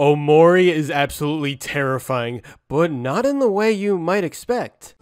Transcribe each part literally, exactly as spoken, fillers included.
OMORI is absolutely terrifying, but not in the way you might expect.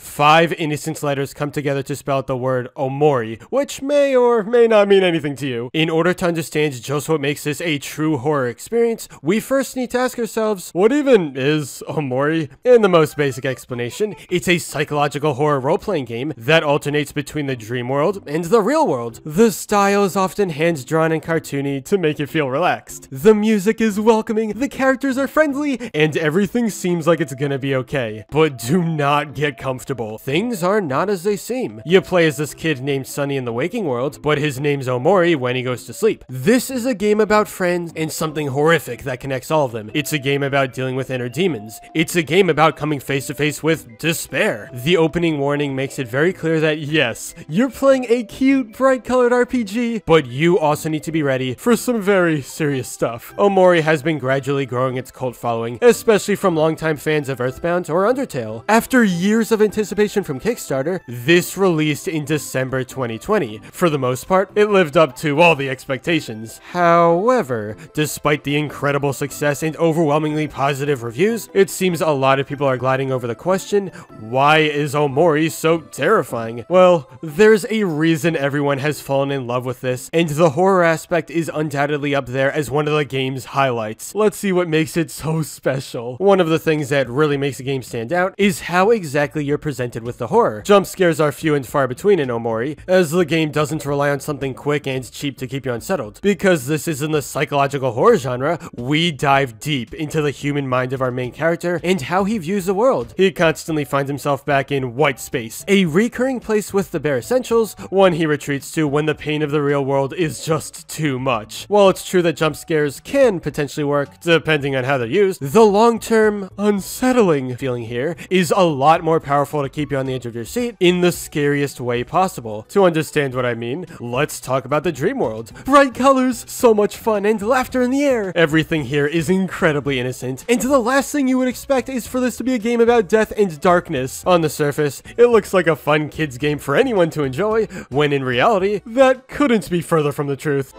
Five innocent letters come together to spell out the word OMORI, which may or may not mean anything to you. In order to understand just what makes this a true horror experience, we first need to ask ourselves, what even is OMORI? In the most basic explanation, it's a psychological horror role-playing game that alternates between the dream world and the real world. The style is often hand-drawn and cartoony to make it feel relaxed. The music is welcoming, the characters are friendly, and everything seems like it's gonna be okay. But do not get comfortable. Things are not as they seem. You play as this kid named Sunny in the waking world, but his name's OMORI when he goes to sleep. This is a game about friends and something horrific that connects all of them. It's a game about dealing with inner demons. It's a game about coming face to face with despair. The opening warning makes it very clear that yes, you're playing a cute, bright-colored R P G, but you also need to be ready for some very serious stuff. OMORI has been gradually growing its cult following, especially from longtime fans of Earthbound or Undertale. After years of anticipation from Kickstarter, this released in December twenty twenty. For the most part, it lived up to all the expectations. However, despite the incredible success and overwhelmingly positive reviews, it seems a lot of people are gliding over the question, why is OMORI so terrifying? Well, there's a reason everyone has fallen in love with this, and the horror aspect is undoubtedly up there as one of the game's highlights. Let's see what makes it so special. One of the things that really makes a game stand out is how exactly you're presented with the horror. Jump scares are few and far between in OMORI, as the game doesn't rely on something quick and cheap to keep you unsettled. Because this is in the psychological horror genre, we dive deep into the human mind of our main character and how he views the world. He constantly finds himself back in white space, a recurring place with the bare essentials, one he retreats to when the pain of the real world is just too much. While it's true that jump scares can potentially work, depending on how they're used, the long-term unsettling feeling here is a lot more powerful to keep keep you on the edge of your seat in the scariest way possible. To understand what I mean, let's talk about the dream world. Bright colors, so much fun, and laughter in the air. Everything here is incredibly innocent, and the last thing you would expect is for this to be a game about death and darkness. On the surface, it looks like a fun kids game for anyone to enjoy, when in reality, that couldn't be further from the truth.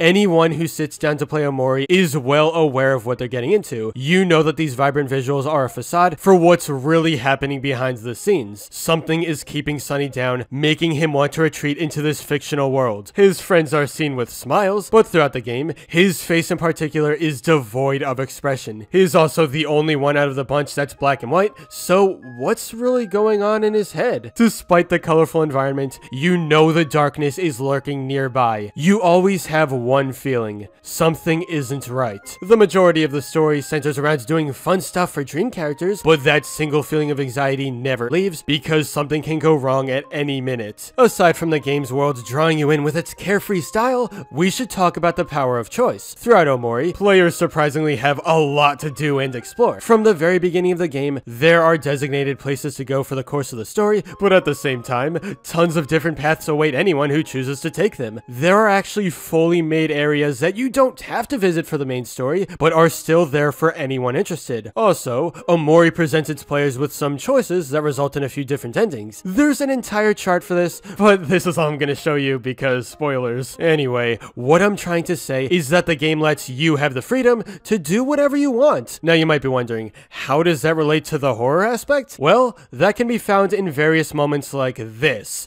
Anyone who sits down to play OMORI is well aware of what they're getting into. You know that these vibrant visuals are a facade for what's really happening behind the scenes. Something is keeping Sunny down, making him want to retreat into this fictional world. His friends are seen with smiles, but throughout the game, his face in particular is devoid of expression. He's also the only one out of the bunch that's black and white, so what's really going on in his head? Despite the colorful environment, you know the darkness is lurking nearby. You always have one One feeling. Something isn't right. The majority of the story centers around doing fun stuff for dream characters, but that single feeling of anxiety never leaves because something can go wrong at any minute. Aside from the game's world drawing you in with its carefree style, we should talk about the power of choice. Throughout OMORI, players surprisingly have a lot to do and explore. From the very beginning of the game, there are designated places to go for the course of the story, but at the same time, tons of different paths await anyone who chooses to take them. There are actually fully made areas that you don't have to visit for the main story, but are still there for anyone interested. Also, OMORI presents its players with some choices that result in a few different endings. There's an entire chart for this, but this is all I'm gonna show you because spoilers. Anyway, what I'm trying to say is that the game lets you have the freedom to do whatever you want. Now you might be wondering, how does that relate to the horror aspect? Well, that can be found in various moments like this.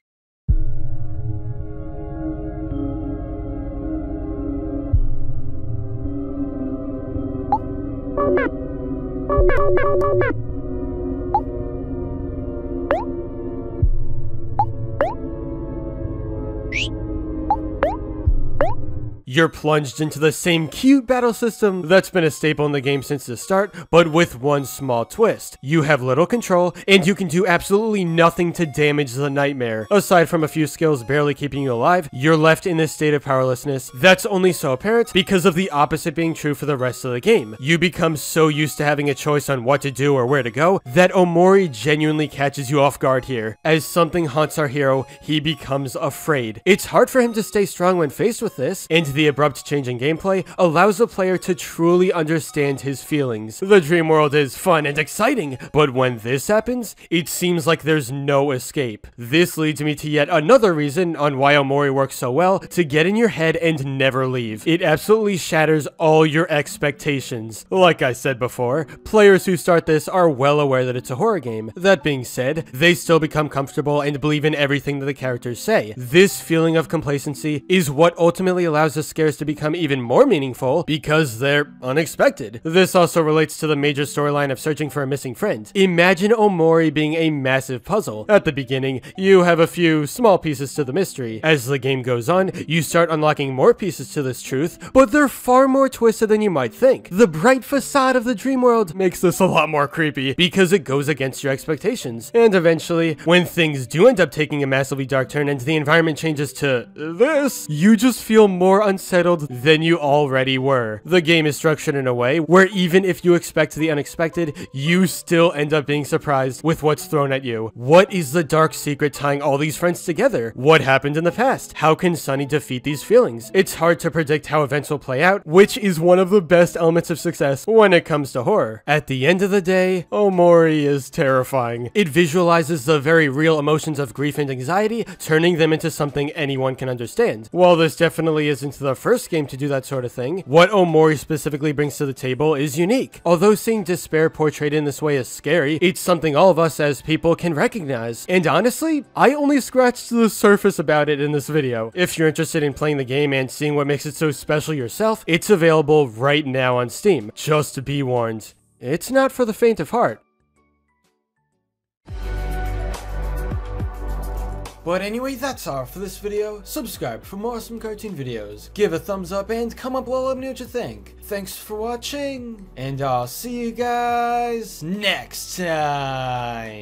You're plunged into the same cute battle system that's been a staple in the game since the start, but with one small twist. You have little control, and you can do absolutely nothing to damage the nightmare. Aside from a few skills barely keeping you alive, you're left in this state of powerlessness that's only so apparent because of the opposite being true for the rest of the game. You become so used to having a choice on what to do or where to go that OMORI genuinely catches you off guard here. As something haunts our hero, he becomes afraid. It's hard for him to stay strong when faced with this, and the The abrupt change in gameplay allows the player to truly understand his feelings. The dream world is fun and exciting, but when this happens, it seems like there's no escape. This leads me to yet another reason on why Omori works so well to get in your head and never leave. It absolutely shatters all your expectations. Like I said before, players who start this are well aware that it's a horror game. That being said, they still become comfortable and believe in everything that the characters say. This feeling of complacency is what ultimately allows the scares to become even more meaningful because they're unexpected. This also relates to the major storyline of searching for a missing friend. Imagine Omori being a massive puzzle. At the beginning, you have a few small pieces to the mystery. As the game goes on, you start unlocking more pieces to this truth, but they're far more twisted than you might think. The bright facade of the dream world makes this a lot more creepy because it goes against your expectations. And eventually, when things do end up taking a massively dark turn and the environment changes to this, you just feel more unsettled than you already were. The game is structured in a way where even if you expect the unexpected, you still end up being surprised with what's thrown at you. What is the dark secret tying all these friends together? What happened in the past? How can Sunny defeat these feelings? It's hard to predict how events will play out, which is one of the best elements of success when it comes to horror. At the end of the day, Omori is terrifying. It visualizes the very real emotions of grief and anxiety, turning them into something anyone can understand. While this definitely isn't the first game to do that sort of thing, what Omori specifically brings to the table is unique. Although seeing despair portrayed in this way is scary, it's something all of us as people can recognize. And honestly, I only scratched the surface about it in this video. If you're interested in playing the game and seeing what makes it so special yourself, it's available right now on Steam. Just to be warned, it's not for the faint of heart. But anyway, that's all for this video. Subscribe for more awesome cartoon videos, give a thumbs up, and comment below, let me know what you think. Thanks for watching, and I'll see you guys next time!